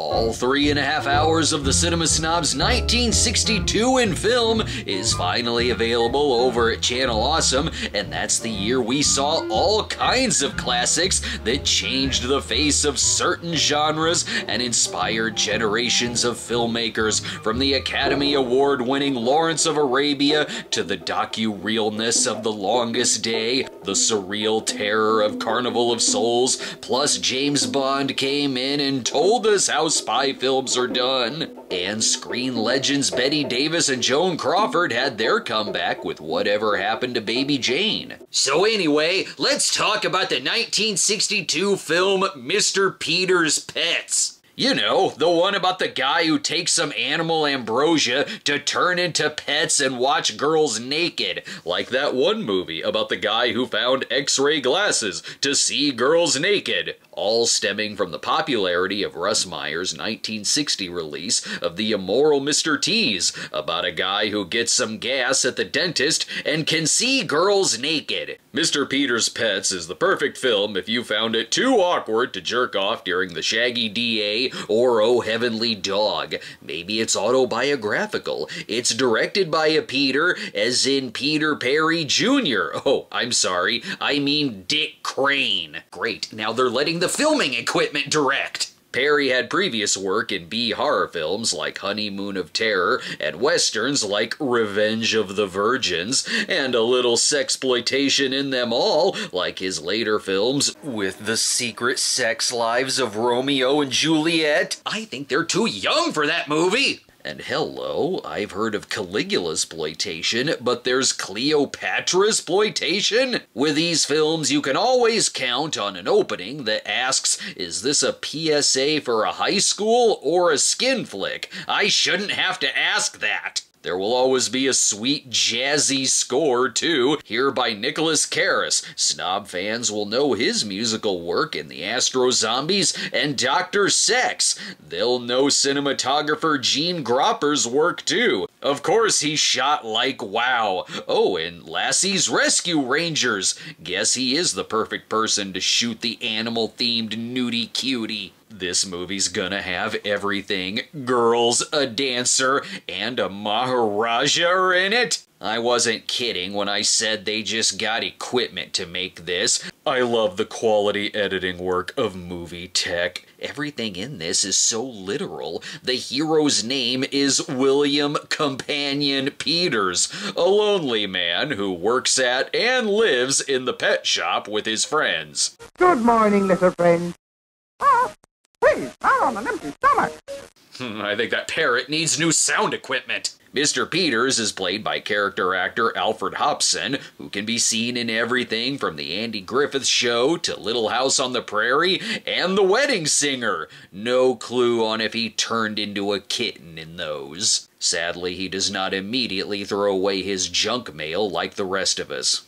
All 3.5 hours of the Cinema Snobs 1962 in film is finally available over at Channel Awesome, and that's the year we saw all kinds of classics that changed the face of certain genres and inspired generations of filmmakers, from the Academy Award-winning Lawrence of Arabia to the docu-realness of The Longest Day, the surreal terror of Carnival of Souls, plus James Bond came in and told us how spy films are done. And screen legends Betty Davis and Joan Crawford had their comeback with Whatever Happened to Baby Jane. So anyway, let's talk about the 1962 film Mr. Peter's Pets. You know, the one about the guy who takes some animal ambrosia to turn into pets and watch girls naked. Like that one movie about the guy who found X-ray glasses to see girls naked. All stemming from the popularity of Russ Meyer's 1960 release of The Immoral Mr. Tease, about a guy who gets some gas at the dentist and can see girls naked. Mr. Peter's Pets is the perfect film if you found it too awkward to jerk off during The Shaggy D.A. or Oh Heavenly Dog. Maybe it's autobiographical. It's directed by a Peter, as in Peter Perry Jr. Oh, I'm sorry. I mean Dick Crane. Great. Now they're letting the filming equipment direct. Perry had previous work in B-horror films like Honeymoon of Terror and westerns like Revenge of the Virgins, and a little sexploitation in them all, like his later films with The Secret Sex Lives of Romeo and Juliet. I think they're too young for that movie. And hello, I've heard of Caligulasploitation, but there's Cleopatrasploitation? With these films, you can always count on an opening that asks, is this a PSA for a high school or a skin flick? I shouldn't have to ask that. There will always be a sweet, jazzy score, too, here by Nicholas Karras. Snob fans will know his musical work in the Astro Zombies and Dr. Sex. They'll know cinematographer Gene Gropper's work, too. Of course, he shot like wow. Oh, and Lassie's Rescue Rangers. Guess he is the perfect person to shoot the animal-themed nudie cutie. This movie's gonna have everything. Girls, a dancer, and a Maharaja are in it. I wasn't kidding when I said they just got equipment to make this. I love the quality editing work of movie tech. Everything in this is so literal. The hero's name is William Companion Peters, a lonely man who works at and lives in the pet shop with his friends. Good morning, little friend. Please, not on an empty stomach. I think that parrot needs new sound equipment. Mr. Peters is played by character actor Alfred Hobson, who can be seen in everything from The Andy Griffith Show to Little House on the Prairie and The Wedding Singer. No clue on if he turned into a kitten in those. Sadly, he does not immediately throw away his junk mail like the rest of us.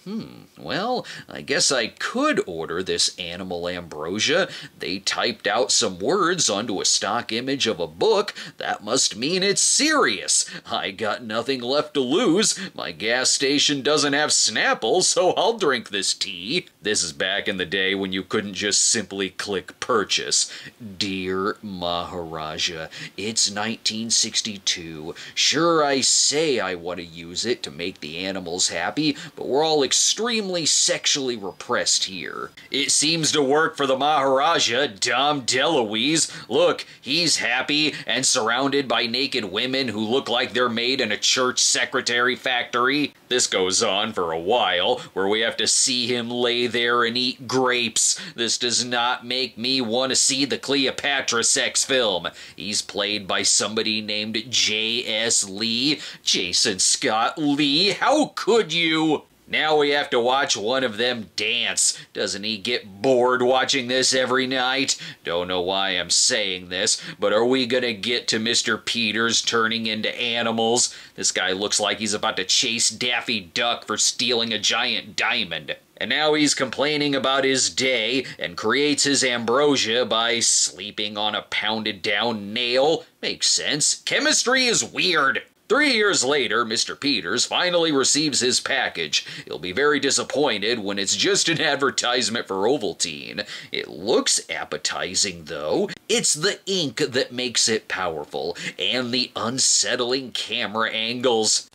Well, I guess I could order this animal ambrosia. They typed out some words onto a stock image of a book. That must mean it's serious. I got nothing left to lose. My gas station doesn't have Snapple, so I'll drink this tea. This is back in the day when you couldn't just simply click purchase. Dear Maharaja, it's 1962. Sure, I say I want to use it to make the animals happy, but we're all extremely sexually repressed here. It seems to work for the Maharaja, Dom DeLuise. Look, he's happy and surrounded by naked women who look like they're made in a church secretary factory. This goes on for a while, where we have to see him lay there and eat grapes. This does not make me want to see the Cleopatra sex film. He's played by somebody named J.S. Lee. Jason Scott Lee, how could you? Now we have to watch one of them dance. Doesn't he get bored watching this every night? Don't know why I'm saying this, but are we gonna get to Mr. Peters turning into animals? This guy looks like he's about to chase Daffy Duck for stealing a giant diamond. And now he's complaining about his day and creates his ambrosia by sleeping on a pounded down nail. Makes sense. Chemistry is weird. 3 years later, Mr. Peters finally receives his package. He'll be very disappointed when it's just an advertisement for Ovaltine. It looks appetizing, though. It's the ink that makes it powerful, and the unsettling camera angles.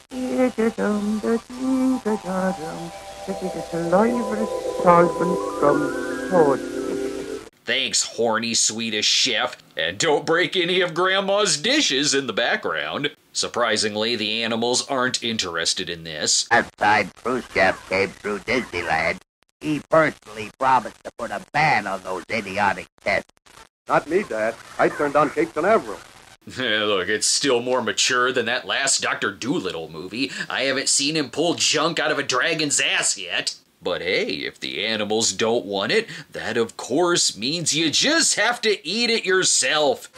Thanks, horny Swedish chef. And don't break any of Grandma's dishes in the background. Surprisingly, the animals aren't interested in this. Outside cruise ship came through Disneyland. He personally promised to put a ban on those idiotic tests. Not me, Dad. I turned on Captain Avril. Look, it's still more mature than that last Dr. Dolittle movie. I haven't seen him pull junk out of a dragon's ass yet. But hey, if the animals don't want it, that of course means you just have to eat it yourself.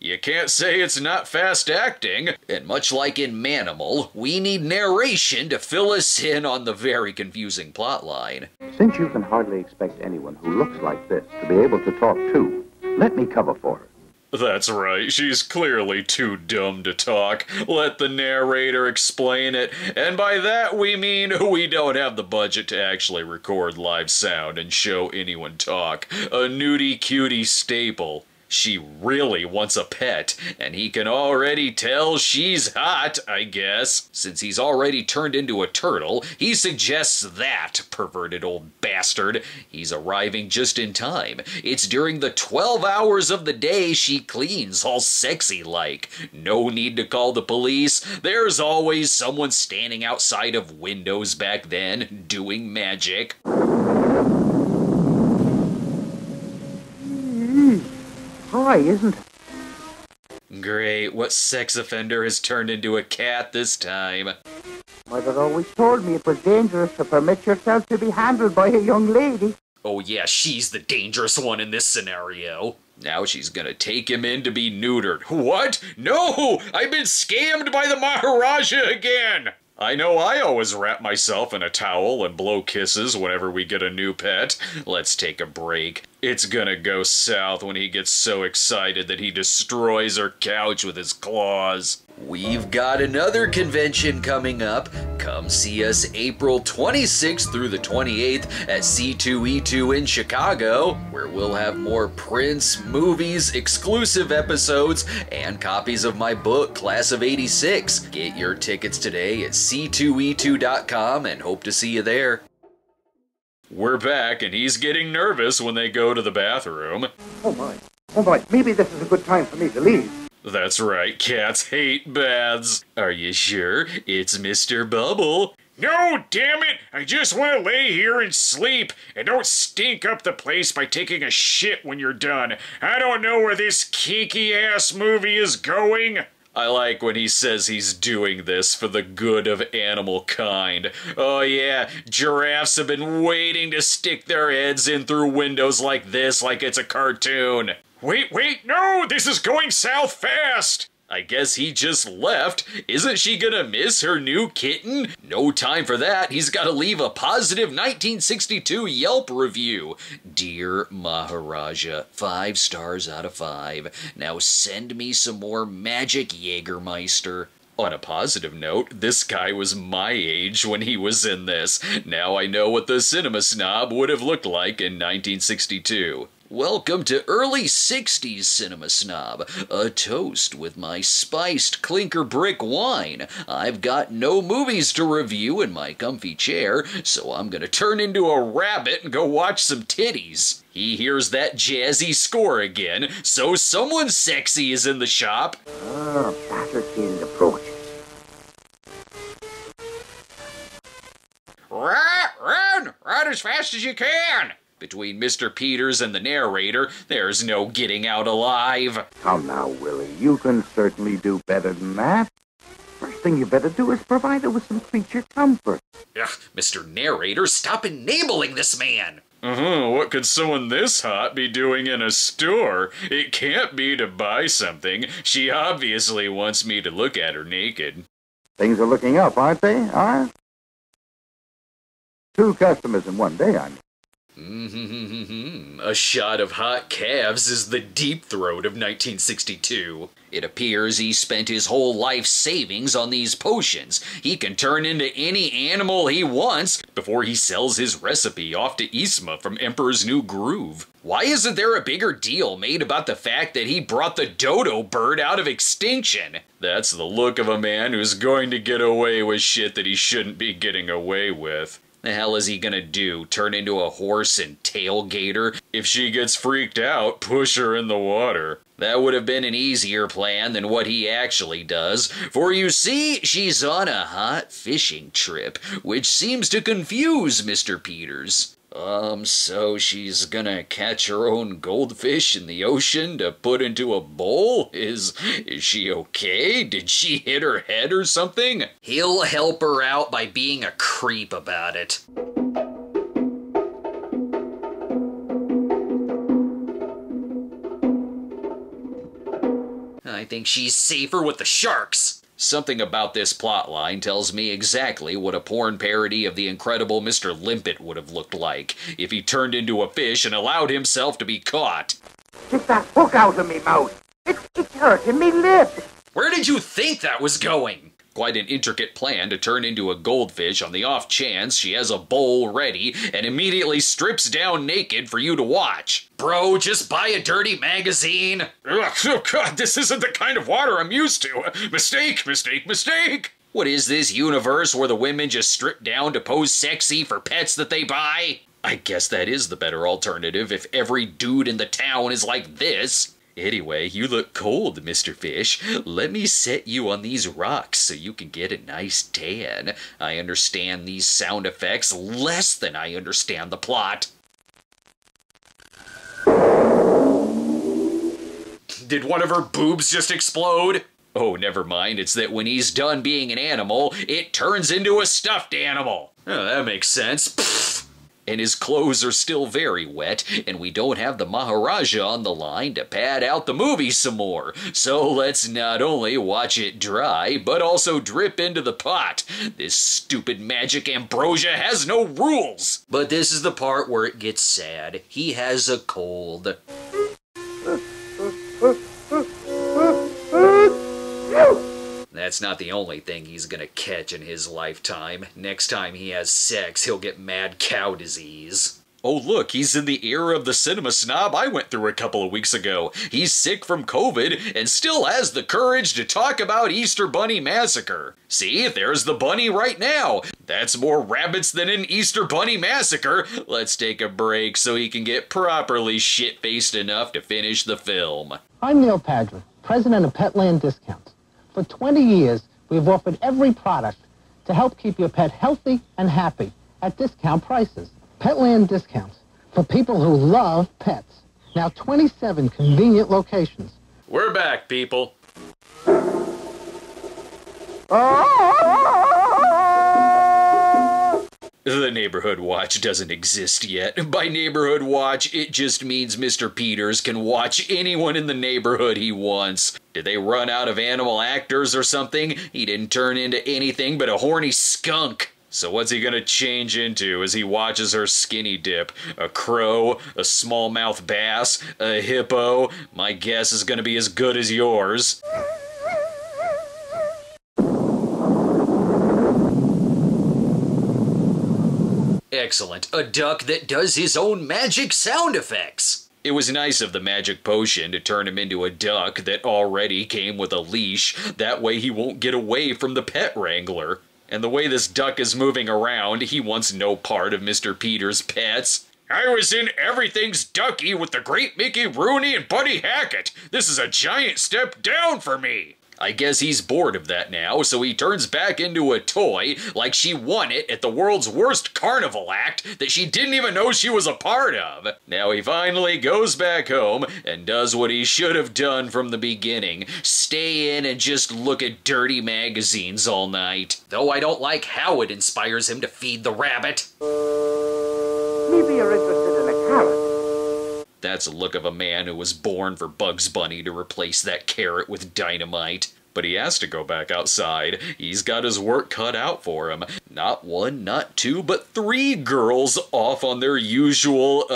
You can't say it's not fast acting. And much like in Manimal, we need narration to fill us in on the very confusing plotline. Since you can hardly expect anyone who looks like this to be able to talk to, let me cover for her. That's right, she's clearly too dumb to talk. Let the narrator explain it. And by that we mean we don't have the budget to actually record live sound and show anyone talk. A nudie cutie staple. She really wants a pet, and he can already tell she's hot, I guess. Since he's already turned into a turtle, he suggests that, perverted old bastard. He's arriving just in time. It's during the 12 hours of the day she cleans, all sexy-like. No need to call the police. There's always someone standing outside of windows back then, doing magic. Why isn't it? Great, what sex offender has turned into a cat this time? Mother always told me it was dangerous to permit yourself to be handled by a young lady. Oh yeah, she's the dangerous one in this scenario. Now she's gonna take him in to be neutered. What? No! I've been scammed by the Maharaja again! I know I always wrap myself in a towel and blow kisses whenever we get a new pet. Let's take a break. It's gonna go south when he gets so excited that he destroys her couch with his claws. We've got another convention coming up. Come see us April 26th through the 28th at C2E2 in Chicago, where we'll have more prints, movies, exclusive episodes, and copies of my book, Class of '86. Get your tickets today at C2E2.com and hope to see you there. We're back, and he's getting nervous when they go to the bathroom. Oh my, maybe this is a good time for me to leave. That's right, cats hate baths. Are you sure? It's Mr. Bubble. No, damn it! I just want to lay here and sleep. And don't stink up the place by taking a shit when you're done. I don't know where this kinky-ass movie is going. I like when he says he's doing this for the good of animal kind. Oh yeah, giraffes have been waiting to stick their heads in through windows like this, like it's a cartoon. Wait, no! This is going south fast! I guess he just left. Isn't she gonna miss her new kitten? No time for that. He's gotta leave a positive 1962 Yelp review. Dear Maharaja, 5 stars out of 5. Now send me some more magic Jägermeister. On a positive note, this guy was my age when he was in this. Now I know what the cinema snob would have looked like in 1962. Welcome to early 60s cinema snob, a toast with my spiced clinker brick wine. I've got no movies to review in my comfy chair, so I'm gonna turn into a rabbit and go watch some titties. He hears that jazzy score again, so someone sexy is in the shop. Ah, battlefield approaches. Run as fast as you can! Between Mr. Peters and the narrator, there's no getting out alive. Come now, Willie, you can certainly do better than that. First thing you better do is provide her with some creature comfort. Ugh, Mr. Narrator, stop enabling this man! What could someone this hot be doing in a store? It can't be to buy something. She obviously wants me to look at her naked. Things are looking up, aren't they? 2 customers in one day, I mean. A shot of hot calves is the deep throat of 1962. It appears he spent his whole life savings on these potions. He can turn into any animal he wants before he sells his recipe off to Yzma from Emperor's New Groove. Why isn't there a bigger deal made about the fact that he brought the dodo bird out of extinction? That's the look of a man who's going to get away with shit that he shouldn't be getting away with. The hell is he gonna do? Turn into a horse and tailgate her? If she gets freaked out, push her in the water. That would have been an easier plan than what he actually does, for you see, she's on a hot fishing trip, which seems to confuse Mr. Peters. So she's gonna catch her own goldfish in the ocean to put into a bowl? Is she okay? Did she hit her head or something? He'll help her out by being a creep about it. I think she's safer with the sharks. Something about this plotline tells me exactly what a porn parody of The Incredible Mr. Limpet would have looked like if he turned into a fish and allowed himself to be caught. Get that book out of me mouth! It's hurting me lips! Where did you think that was going? Quite an intricate plan to turn into a goldfish on the off chance she has a bowl ready and immediately strips down naked for you to watch. Bro, just buy a dirty magazine. Ugh, oh god, this isn't the kind of water I'm used to. Mistake, mistake, mistake. What is this universe where the women just strip down to pose sexy for pets that they buy? I guess that is the better alternative if every dude in the town is like this. Anyway, you look cold, Mr. Fish. Let me set you on these rocks so you can get a nice tan. I understand these sound effects less than I understand the plot. Did one of her boobs just explode? Oh, never mind. It's that when he's done being an animal, it turns into a stuffed animal. Oh, that makes sense. Pfft. And his clothes are still very wet, and we don't have the Maharaja on the line to pad out the movie some more. So let's not only watch it dry, but also drip into the pot. This stupid magic ambrosia has no rules. But this is the part where it gets sad. He has a cold. That's not the only thing he's gonna catch in his lifetime. Next time he has sex, he'll get mad cow disease. Oh look, he's in the era of the cinema snob I went through a couple of weeks ago. He's sick from COVID and still has the courage to talk about Easter Bunny Massacre. See, there's the bunny right now. That's more rabbits than an Easter Bunny Massacre. Let's take a break so he can get properly shit-faced enough to finish the film. I'm Neil Padgett, president of Petland Discounts. For 20 years, we've offered every product to help keep your pet healthy and happy at discount prices. Petland Discounts, for people who love pets. Now 27 convenient locations. We're back, people. The Neighborhood Watch doesn't exist yet. By Neighborhood Watch, it just means Mr. Peters can watch anyone in the neighborhood he wants. Did they run out of animal actors or something? He didn't turn into anything but a horny skunk. So what's he gonna change into as he watches her skinny dip? A crow? A smallmouth bass? A hippo? My guess is gonna be as good as yours. Excellent. A duck that does his own magic sound effects. It was nice of the magic potion to turn him into a duck that already came with a leash. That way he won't get away from the pet wrangler. And the way this duck is moving around, he wants no part of Mr. Peter's Pets. I was in Everything's Ducky with the great Mickey Rooney and Buddy Hackett. This is a giant step down for me. I guess he's bored of that now, so he turns back into a toy like she won it at the world's worst carnival act that she didn't even know she was a part of. Now he finally goes back home and does what he should have done from the beginning. Stay in and just look at dirty magazines all night. Though I don't like how it inspires him to feed the rabbit. Maybe you're interested in a carrot. That's the look of a man who was born for Bugs Bunny to replace that carrot with dynamite. but he has to go back outside. He's got his work cut out for him. Not one, not two, but three girls off on their usual,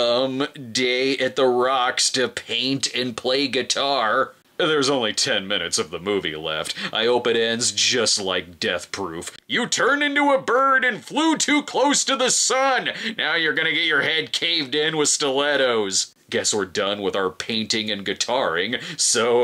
day at the Rocks to paint and play guitar. There's only 10 minutes of the movie left. I hope it ends just like Death Proof. You turned into a bird and flew too close to the sun! Now you're gonna get your head caved in with stilettos. Guess we're done with our painting and guitaring, so,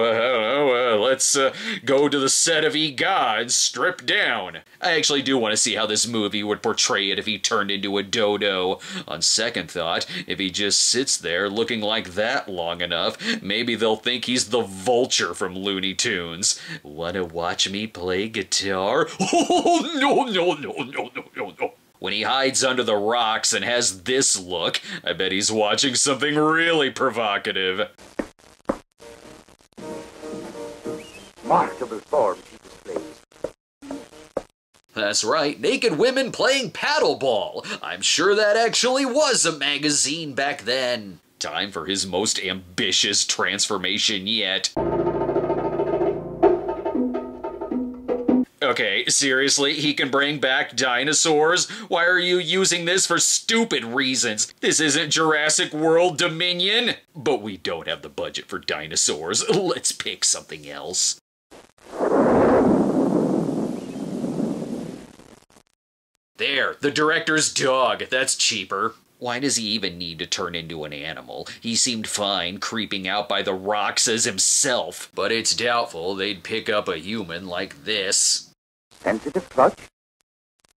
let's go to the set of E-Gods, stripped down. I actually do want to see how this movie would portray it if he turned into a dodo. On second thought, if he just sits there looking like that long enough, maybe they'll think he's the Vulture from Looney Tunes. Wanna watch me play guitar? Oh, no, no, no, no, no, no, no. When he hides under the rocks and has this look, I bet he's watching something really provocative. Remarkable form she displays. That's right, naked women playing paddleball. I'm sure that actually was a magazine back then. Time for his most ambitious transformation yet. Okay, seriously, he can bring back dinosaurs? Why are you using this for stupid reasons? This isn't Jurassic World Dominion! But we don't have the budget for dinosaurs. Let's pick something else. There, the director's dog. That's cheaper. Why does he even need to turn into an animal? He seemed fine creeping out by the rocks as himself. But it's doubtful they'd pick up a human like this. Sensitive clutch?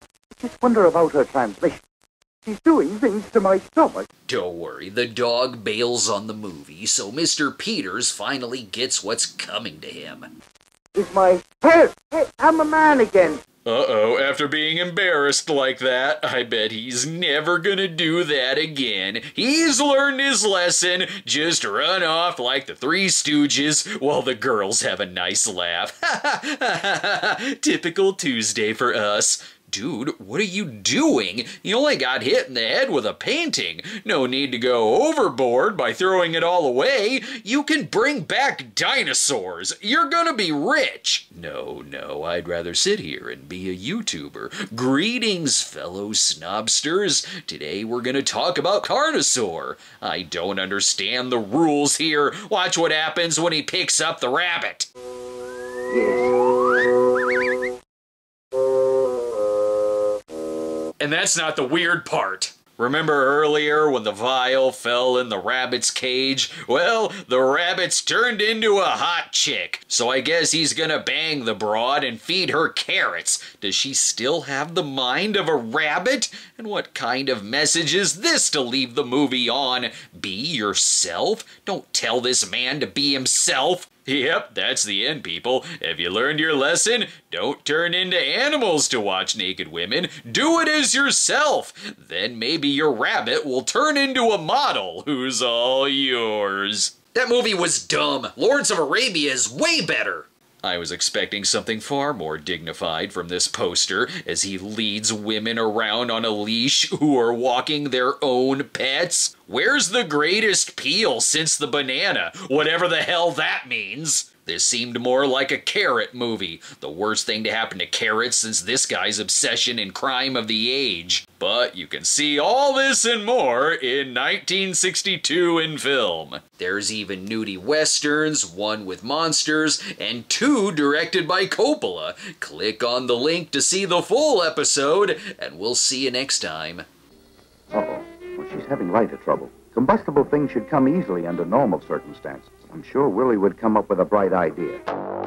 I just wonder about her translation. She's doing things to my stomach. Don't worry, the dog bails on the movie, so Mr. Peters finally gets what's coming to him. Is my... Hey, I'm a man again. Uh-oh, after being embarrassed like that, I bet he's never gonna do that again. He's learned his lesson. Just run off like the Three Stooges while the girls have a nice laugh. Typical Tuesday for us. Dude, what are you doing? You only got hit in the head with a painting. No need to go overboard by throwing it all away. You can bring back dinosaurs. You're gonna be rich. No, I'd rather sit here and be a YouTuber. Greetings, fellow snobsters. Today we're gonna talk about Carnosaur. I don't understand the rules here. Watch what happens when he picks up the rabbit. And that's not the weird part. Remember earlier when the vial fell in the rabbit's cage? Well, the rabbit's turned into a hot chick, so I guess he's gonna bang the broad and feed her carrots. Does she still have the mind of a rabbit? And what kind of message is this to leave the movie on? Be yourself? Don't tell this man to be himself. Yep, that's the end, people. Have you learned your lesson? Don't turn into animals to watch naked women. Do it as yourself. Then maybe your rabbit will turn into a model who's all yours. That movie was dumb. Lawrence of Arabia is way better. I was expecting something far more dignified from this poster as he leads women around on a leash who are walking their own pets. Where's the greatest peel since the banana? Whatever the hell that means. This seemed more like a carrot movie. The worst thing to happen to carrots since this guy's obsession and crime of the age. But you can see all this and more in 1962 in film. There's even nudie westerns, one with monsters, and two directed by Coppola. Click on the link to see the full episode, and we'll see you next time. Uh-oh. Well, she's having lighter trouble. Combustible things should come easily under normal circumstances. I'm sure Willie would come up with a bright idea.